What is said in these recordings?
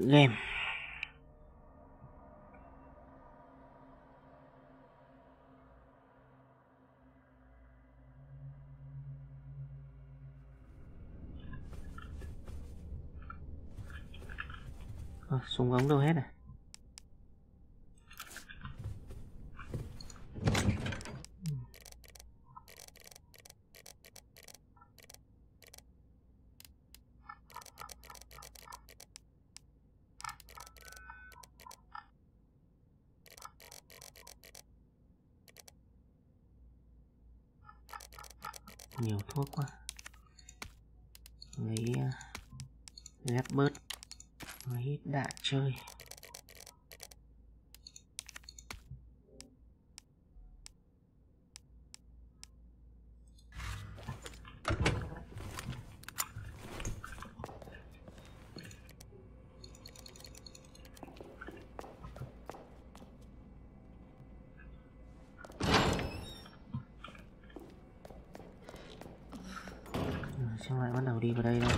tựa game. Súng ống đâu hết à? Nhiều thuốc quá. Lấy lép bớt mấy đạn chơi. Xong lại bắt đầu đi vào đây thôi.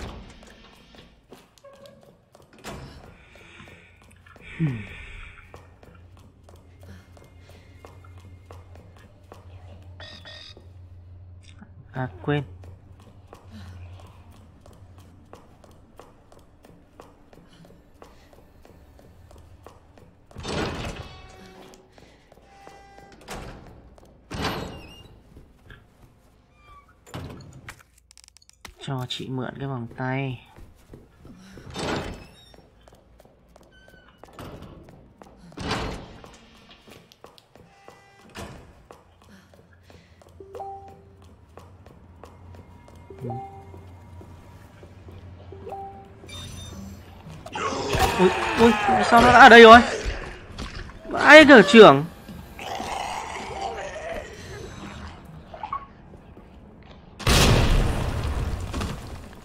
À quên. Cho chị mượn cái vòng tay. Ui, sao nó đã ở đây rồi? Vãi cả trưởng.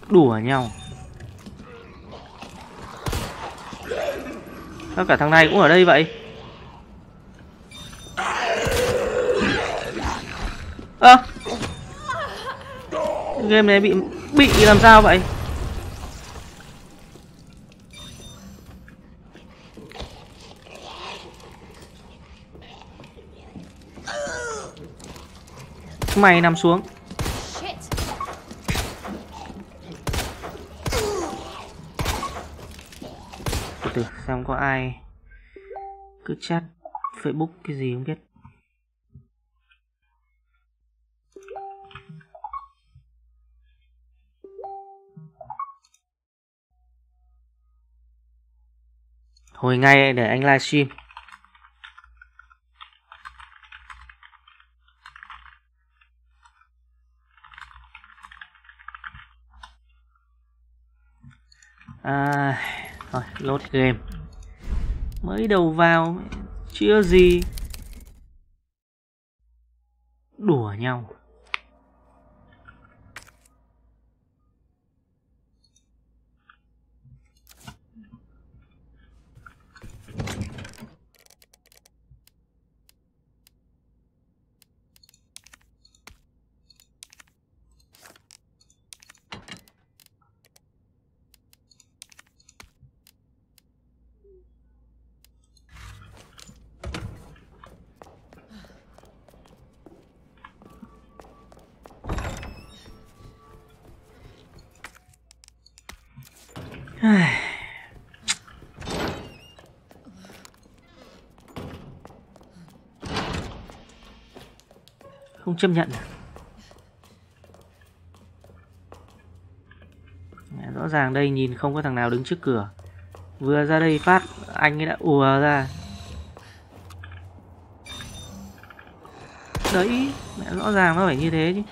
Đùa nhau. Sao cả thằng này cũng ở đây vậy? Ơ à, game này bị làm sao vậy? Mày nằm xuống. Từ từ xem có ai cứ chat Facebook cái gì không biết. Hồi ngay để anh livestream. À, thôi, load game. Mới đầu vào chưa gì. Đùa nhau. Không chấp nhận à? Rõ ràng đây nhìn không có thằng nào đứng trước cửa. Vừa ra đây phát anh ấy đã ùa ra. Đấy, rõ ràng nó phải như thế chứ.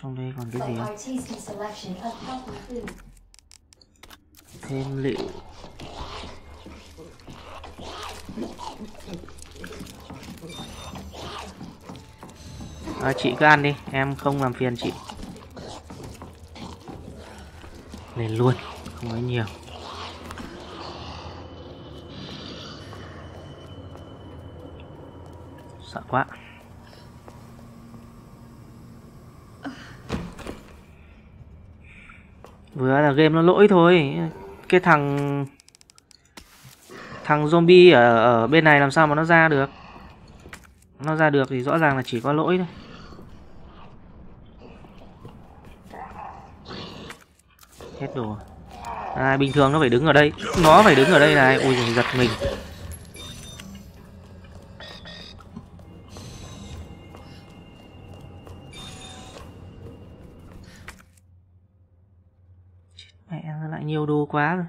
Trong đây còn cái gì không? Thêm liệu. À, chị cứ ăn đi, em không làm phiền chị. Lên luôn, không nói nhiều. Sợ quá. Vừa là game nó lỗi thôi. Cái thằng zombie ở bên này làm sao mà nó ra được. Nó ra được thì rõ ràng là chỉ có lỗi thôi. Hết đồ. À, bình thường nó phải đứng ở đây. Nó phải đứng ở đây này. Ui giật mình. Mẹ nó lại nhiều đồ quá rồi.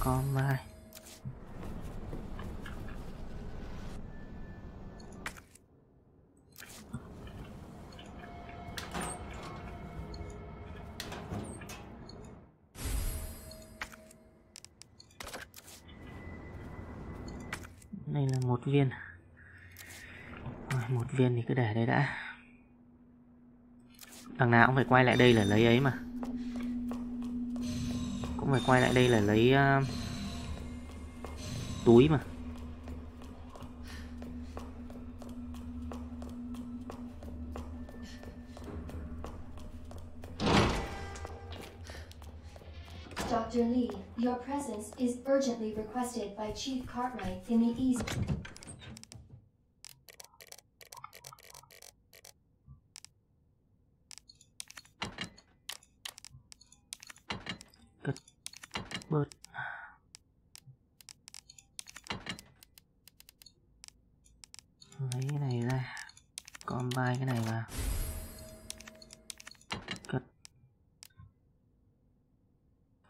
Con mai. Đây là một viên. Rồi, một viên thì cứ để đây đã. Đằng nào cũng phải quay lại đây là lấy ấy mà. Cũng phải quay lại đây là lấy túi mà. Dr. Lee, your presence is urgently requested by Chief Cartwright in the East. Lấy cái này ra, combine cái này vào. Cất.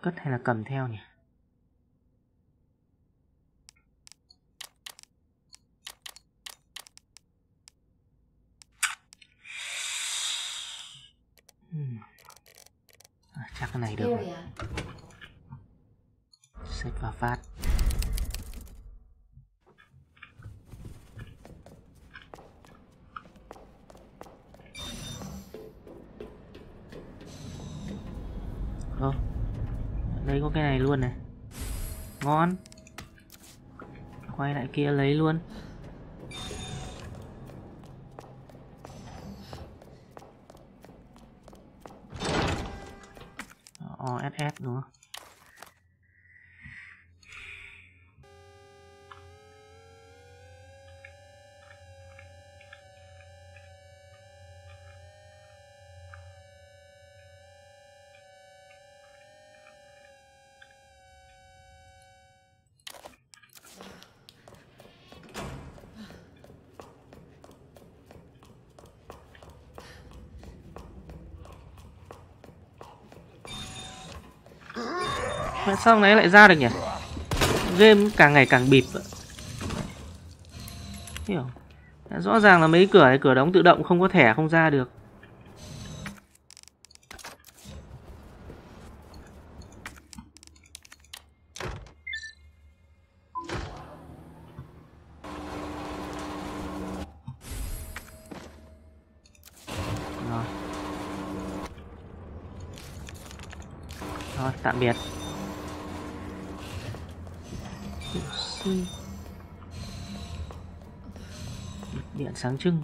Cất hay là cầm theo nhỉ? À, chắc cái này được rồi. Xếp vào phát. Ồ, đây có cái này luôn này. Ngon. Quay lại kia lấy luôn. OSS đúng không? Sao hôm nay lại ra được nhỉ? Game càng ngày càng bịp. Hiểu. Rõ ràng là mấy cửa này, cửa đóng tự động không có thẻ không ra được. Rồi. Rồi, tạm biệt. Điện sáng trưng.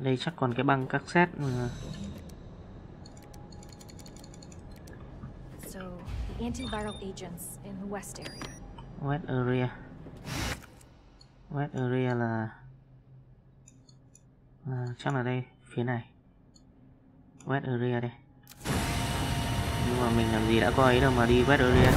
Đây chắc còn cái băng cassette mà. So the antiviral agents in the West area. West area. West area là chắc là đây, phía này. West area đây. Nhưng mà mình làm gì đã có ấy đâu mà đi West area.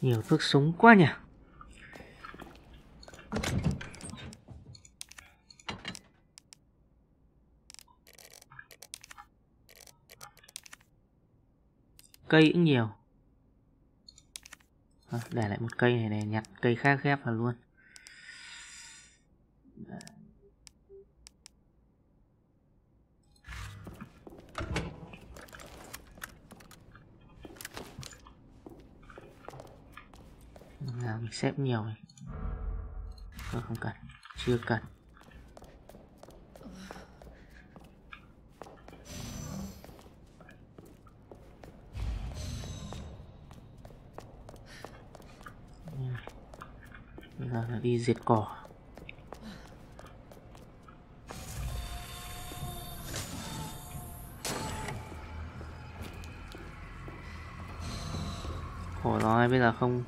Nhiều thuốc súng quá nhỉ. Cây cũng nhiều. Để lại một cây này để nhặt cây khác ghép vào luôn. Nào, mình xếp nhiều này. Không cần, chưa cần. Bây giờ là đi diệt cỏ. Khổ rồi, bây giờ không.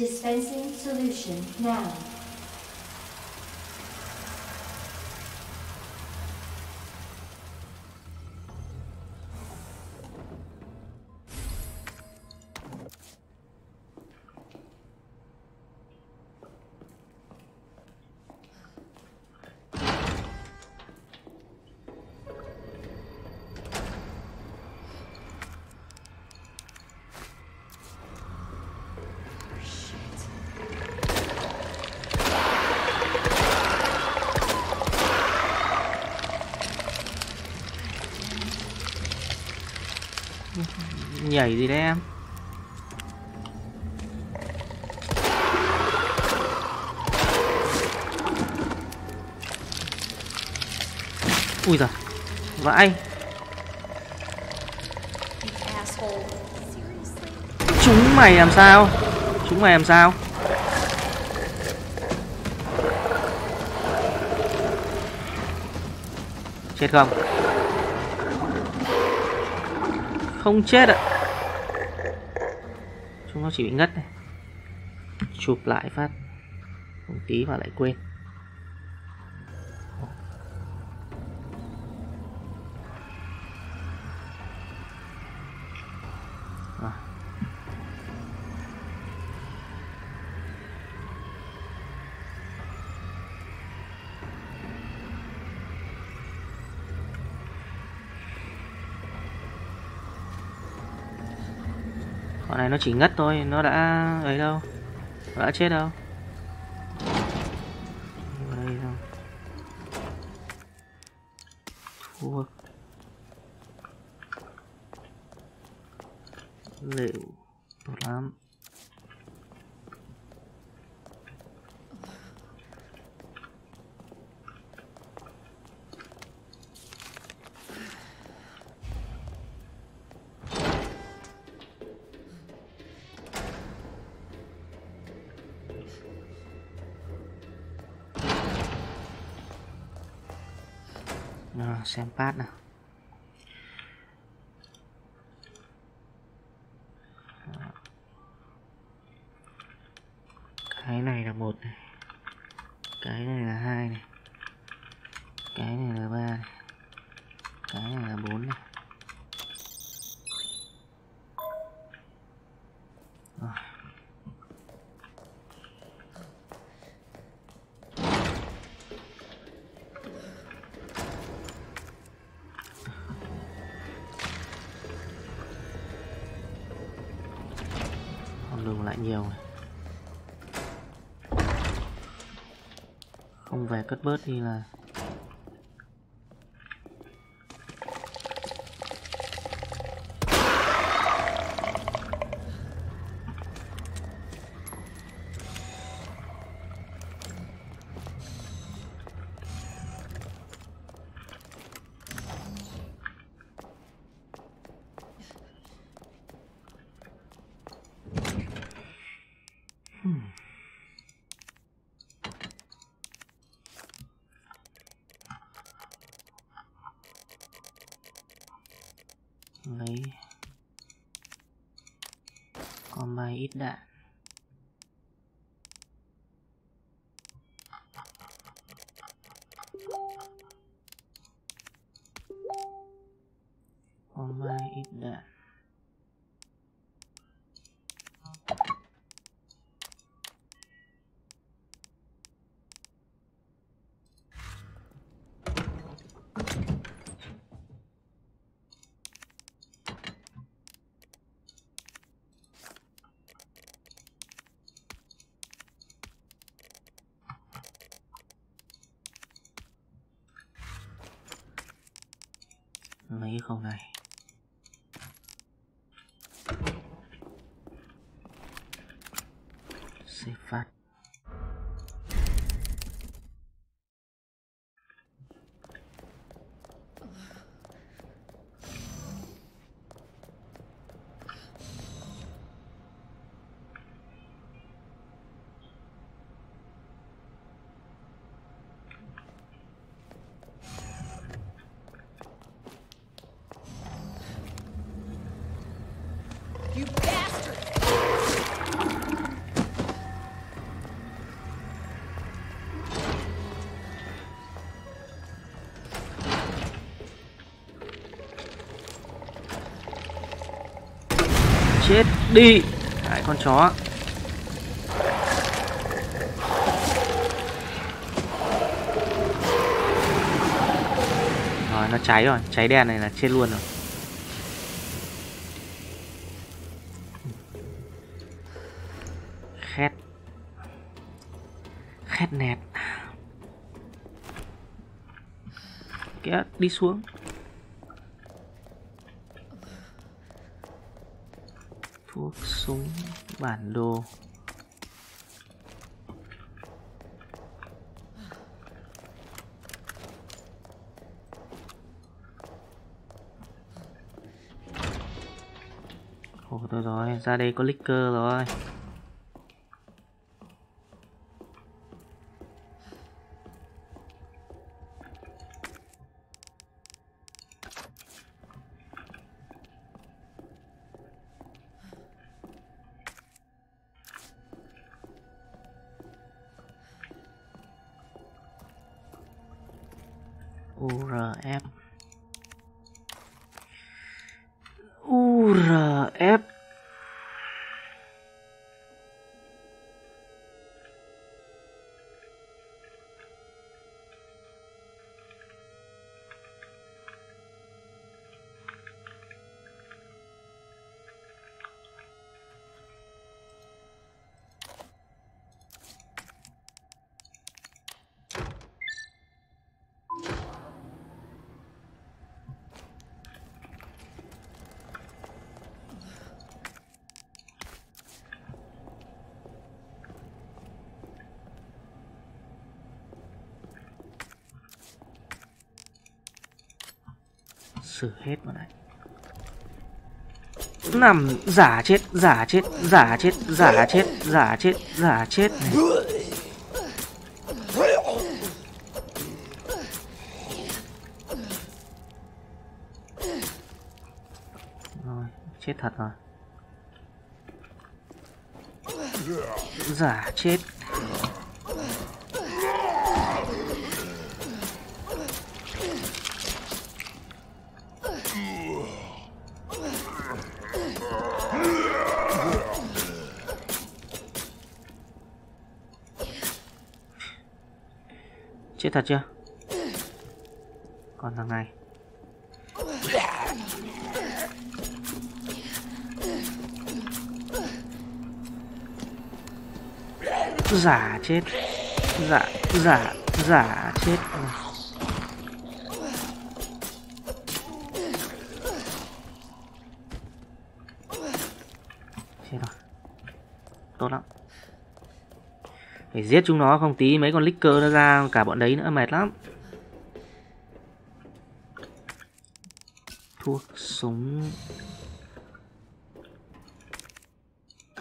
Dispensing solution now. Nhảy gì đấy em. Ui giời, vãi. Chúng mày làm sao? Chúng mày làm sao? Chết không? Không chết ạ. Chúng nó chỉ bị ngất này. Chụp lại phát một tí mà lại quên. Con này nó chỉ ngất thôi, nó đã ấy đâu, nó đã chết đâu. Đây đâu. Thuốc. Liệu tốt lắm. Xem phát nào. Cái này là 1 này. Cái này là 2 này. Cái này là 3 này. Cái này là 4 này. Nhiều này. Không về cất bớt đi là need that. Or might eat that. Mấy khâu này sẽ phát chết đi cái con chó. Rồi nó cháy rồi, cháy đèn này là chết luôn rồi. Khét. Khét nẹt. Kìa, đi xuống. Thuốc, súng, bản đồ. Ồ, tôi rồi, ra đây có Licker rồi. URF URF xử hết vào này. Nằm giả chết, giả chết, giả chết, giả chết, giả chết, giả chết này. Rồi, chết thật rồi. Giả chết. Chết thật chưa? Còn thằng này. Giả chết. Giả chết. Chết rồi. Tốt lắm. Phải giết chúng nó, không tí mấy con Licker nó ra cả bọn đấy nữa mệt lắm. Thuốc súng.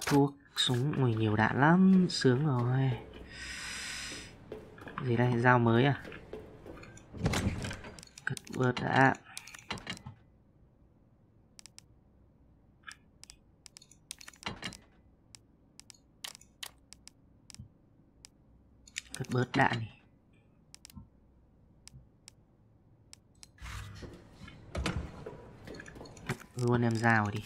Thuốc súng, ui nhiều đạn lắm, sướng rồi. Gì đây, dao mới à? Cất bớt đã. thật bớt đạn này. Luôn em dao đi.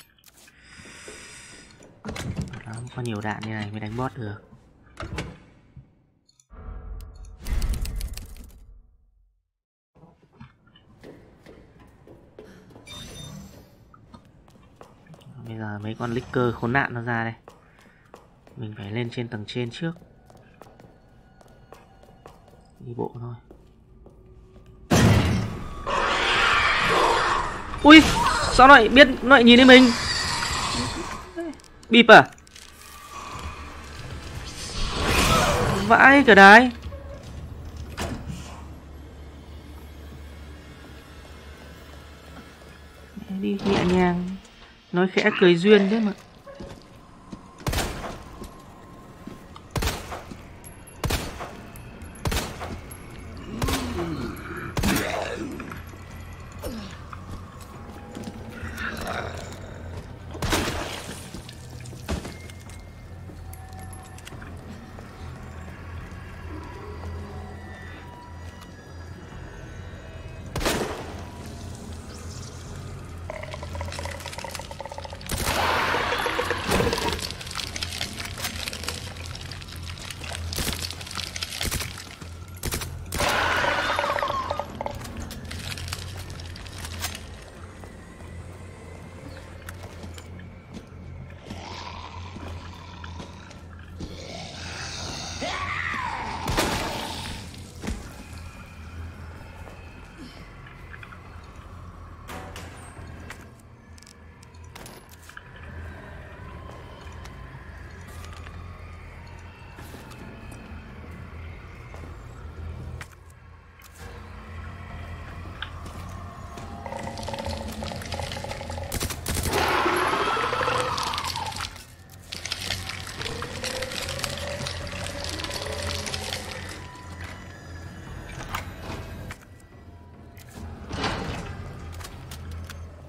Đó, có nhiều đạn như này mới đánh boss được. Bây giờ mấy con Licker khốn nạn nó ra đây. Mình phải lên trên tầng trên trước. Đi bộ thôi. Ui, sao nó lại biết, nó lại nhìn thấy mình. Bịp à? Vãi cả đái. Đi nhẹ nhàng. Nói khẽ cười duyên thế mà.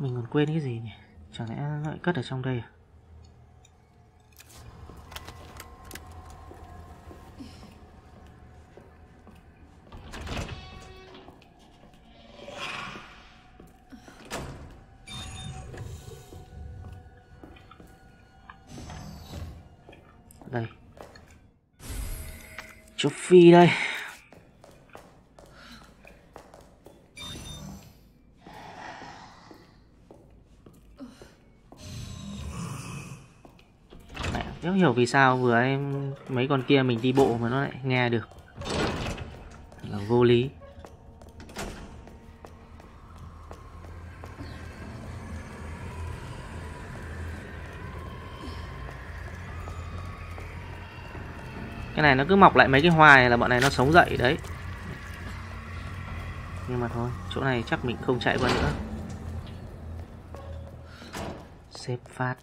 Mình còn quên cái gì nhỉ? Chẳng lẽ nó lại cất ở trong đây à? Đây. Chụp phi đây. Không hiểu vì sao vừa em mấy con kia mình đi bộ mà nó lại nghe được. Là vô lý. Cái này nó cứ mọc lại mấy cái hoài là bọn này nó sống dậy đấy. Nhưng mà thôi, chỗ này chắc mình không chạy qua nữa. Xếp phát.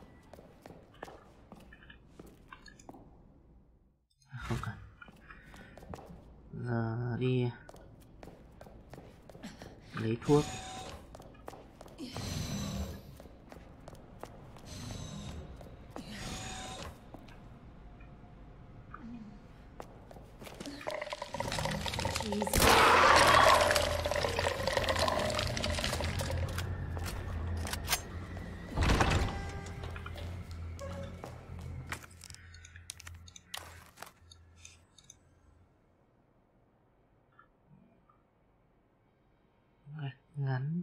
Không cần. Giờ đi lấy thuốc. Ngắn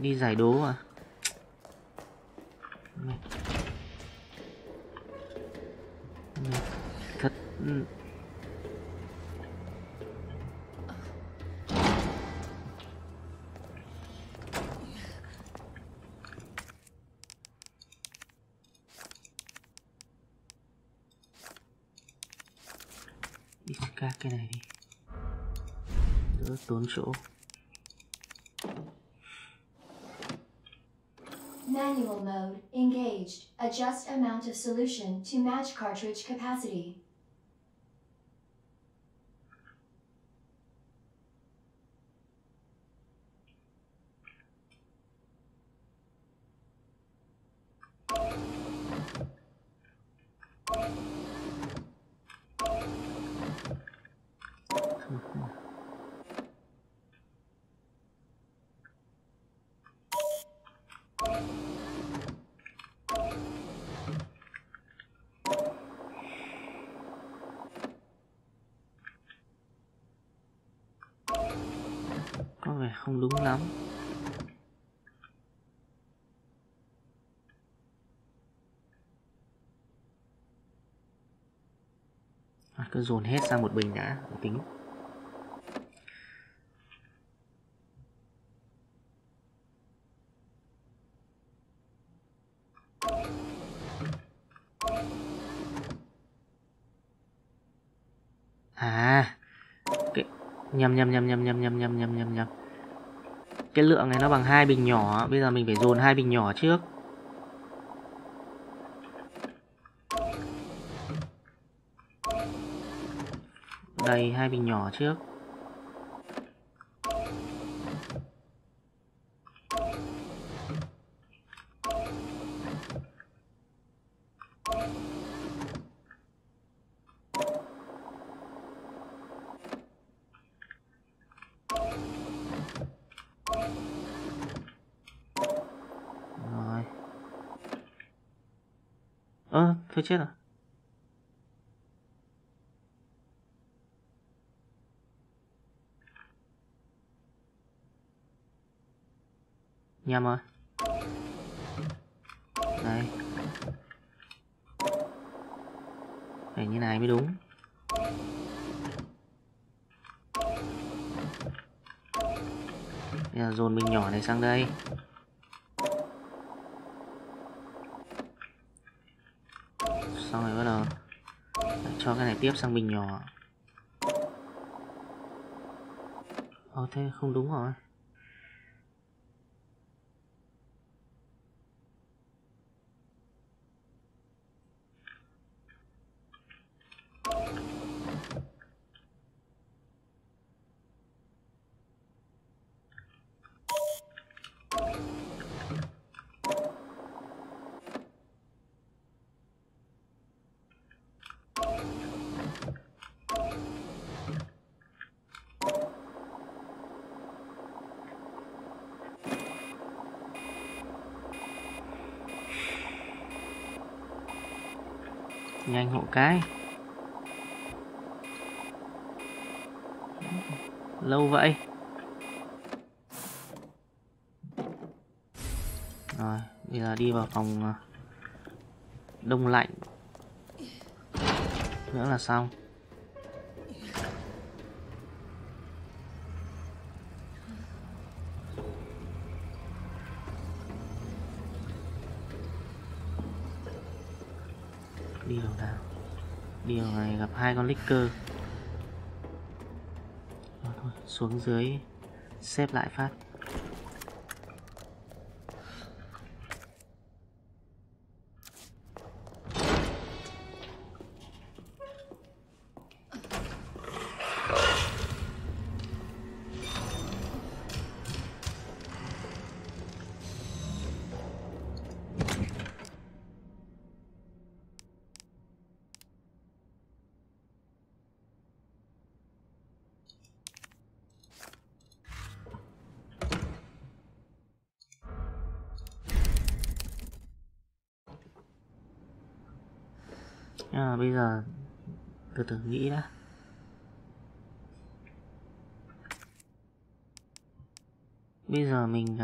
đi giải đố à? Thật đi cắt cái này đi, đỡ tốn chỗ. Manual mode engaged. Adjust amount of solution to match cartridge capacity. Không đúng lắm. Cứ dồn hết sang một bình đã, tính. À, cái... nhầm. Cái lượng này nó bằng 2 bình nhỏ, bây giờ mình phải dồn 2 bình nhỏ trước. Đầy 2 bình nhỏ trước. Thôi chết rồi. Nhầm rồi. Đây. Phải như này mới đúng. Bây giờ dồn bình nhỏ này sang đây. Xong rồi bắt đầu cho cái này tiếp sang bình nhỏ. Thế không đúng rồi. nhanh hộ cái. Lâu vậy. Rồi, bây giờ đi vào phòng đông lạnh nữa là xong. Đi vào nào. Đi vào này gặp hai con Licker. Thôi, xuống dưới xếp lại phát. À, bây giờ từ từ nghĩ đã. Bây giờ mình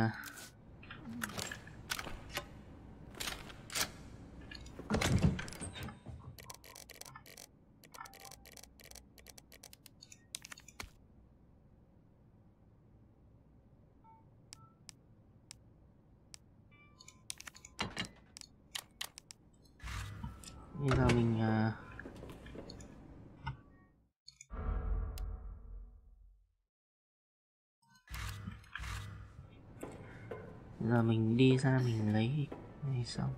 Giờ mình đi ra mình lấy này xong.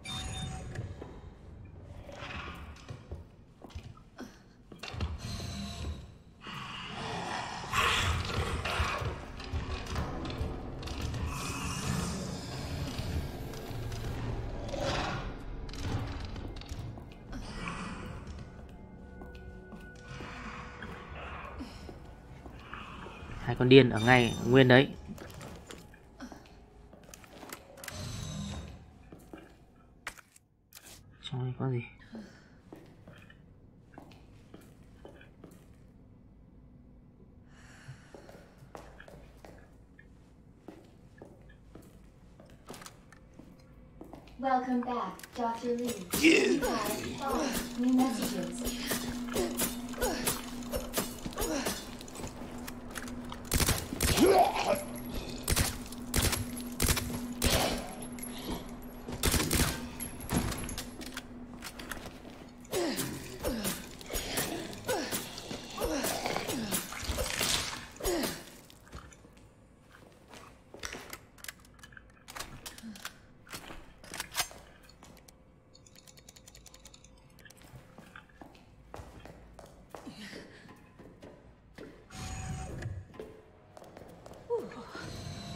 Hai con điên ở ngay nguyên đấy. Có gì welcome back Dr. Lee. You have new messages.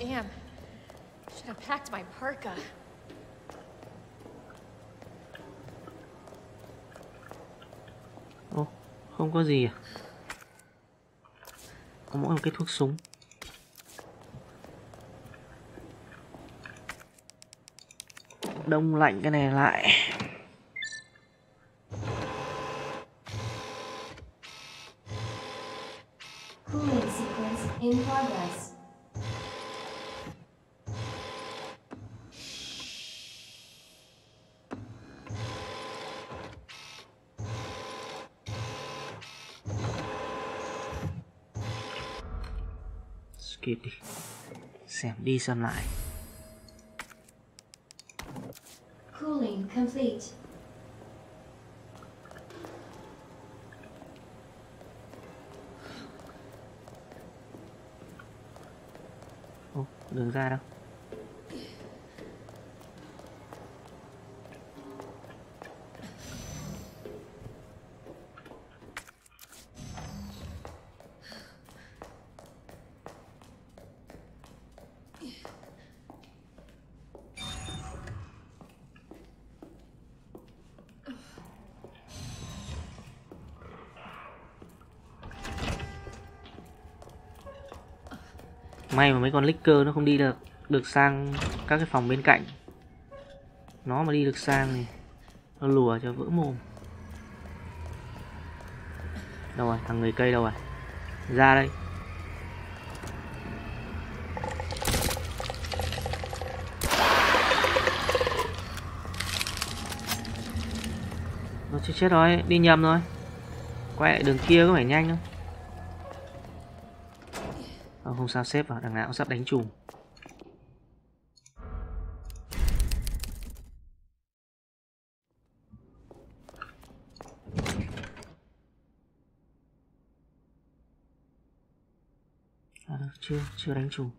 Damn, should have packed my parka. Ô, không có gì à? Có mỗi một cái thuốc súng. Đông lạnh cái này lại. Cooling sequence in progress. Kịp đi, xem đi xem lại. Cooling complete. Ô, đường ra đâu? May mà mấy con Licker nó không đi được sang các cái phòng bên cạnh. Nó mà đi được sang thì nó lùa cho vỡ mồm. Đâu rồi, thằng người cây đâu rồi? Ra đây. Nó chết rồi, đi nhầm rồi. Quay lại đường kia có phải nhanh không? Không sao xếp vào, đằng nào cũng sắp đánh trùng. Chưa đánh trùng.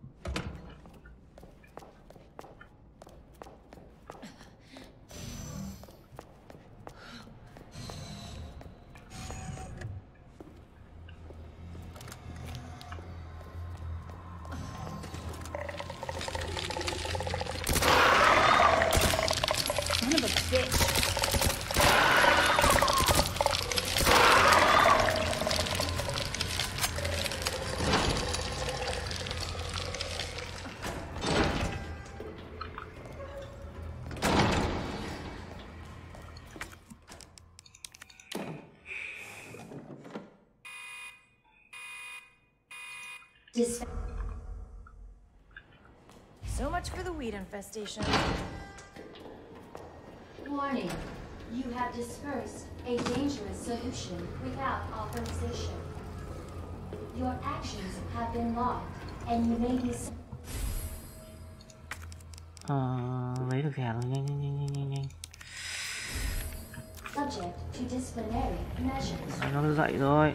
So much for the weed infestation. Warning, you have dispersed a dangerous solution without authorization. Your actions have been logged and you may be... lấy được thẻ rồi, nhanh. Subject to disciplinary measures. Nó dậy rồi.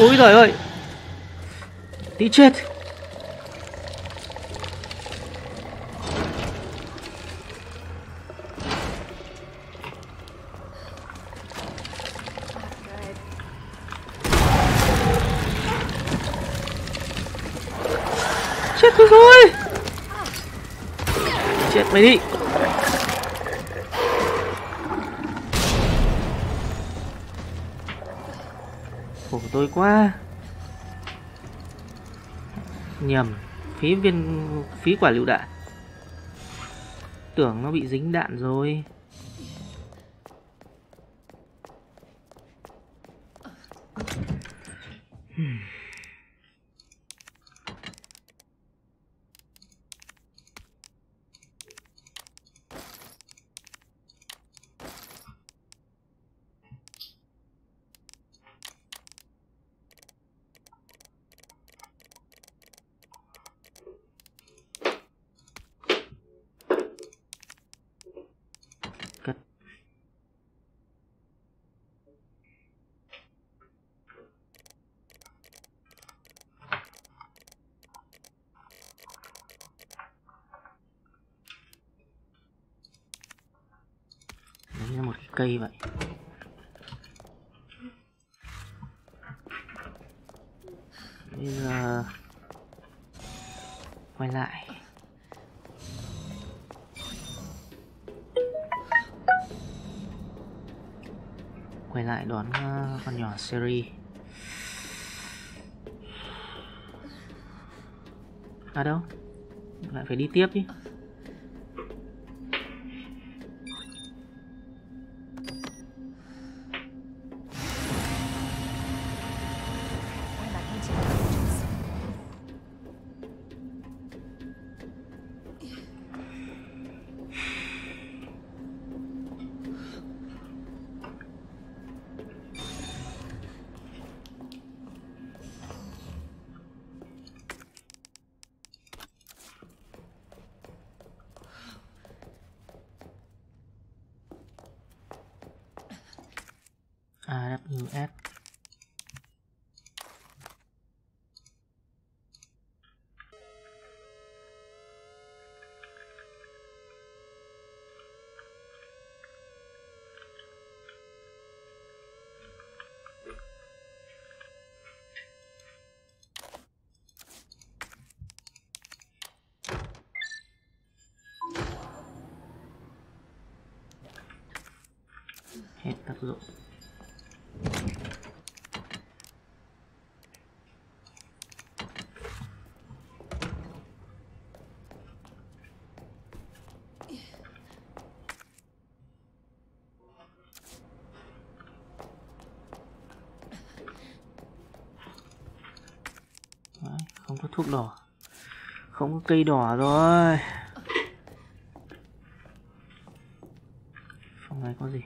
Úi giời ơi, tí chết. Chết tôi rồi. Chết mày đi. Khổ tôi quá. Nhầm, phí quả lựu đạn. Tưởng nó bị dính đạn rồi. Cây vậy. Bây giờ quay lại. Quay lại đón con nhỏ Sherry. À đâu? Lại phải đi tiếp chứ. App hết tác dụng. không có thuốc đỏ, không có cây đỏ rồi. Phòng này có gì?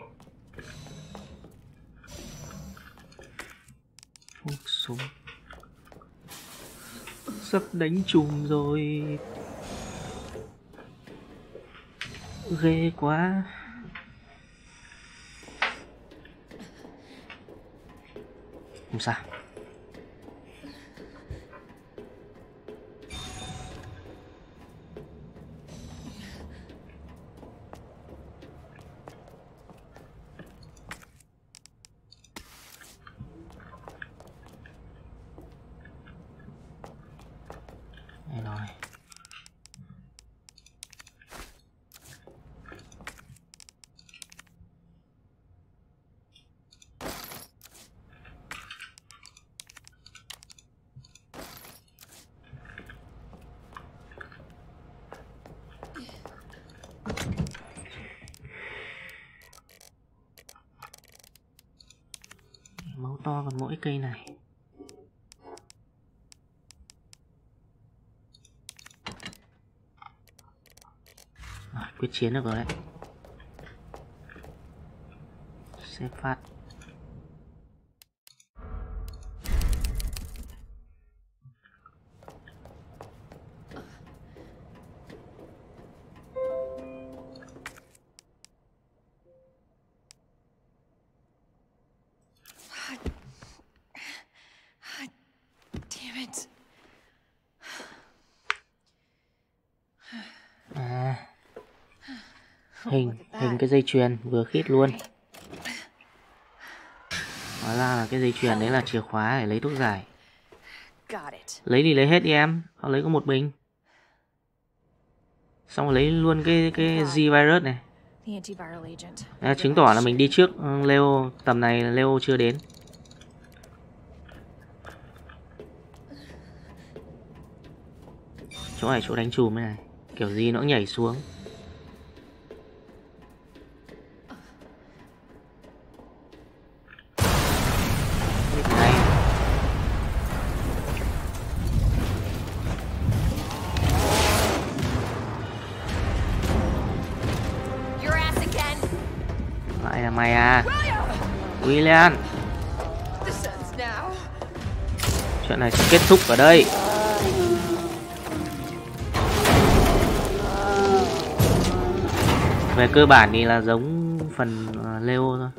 Thuốc súng. Sắp đánh trùm rồi, ghê quá. Không sao. To vào mỗi cây này. Rồi, quyết chiến được rồi đấy. Xếp phát. Hình cái dây chuyền vừa khít luôn. Hóa ra là cái dây chuyền đấy là chìa khóa để lấy thuốc giải. Lấy thì lấy hết đi em, họ lấy có một bình. Xong rồi lấy luôn cái Z-Virus này. Đã chứng tỏ là mình đi trước Leo, tầm này Leo chưa đến. Chỗ này chỗ đánh trùm này, kiểu gì nó cũng nhảy xuống. William, chuyện này sẽ kết thúc ở đây. Về cơ bản thì là giống phần Leo thôi.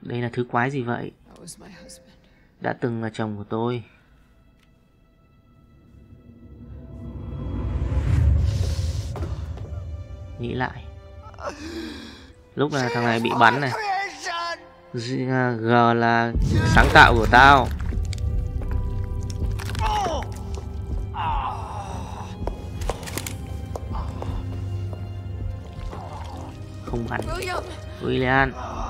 Đây là thứ quái gì vậy? Đã từng là chồng của tôi. Nghĩ lại lúc là thằng này bị bắn này. G là sáng tạo của tao. Không bắn William.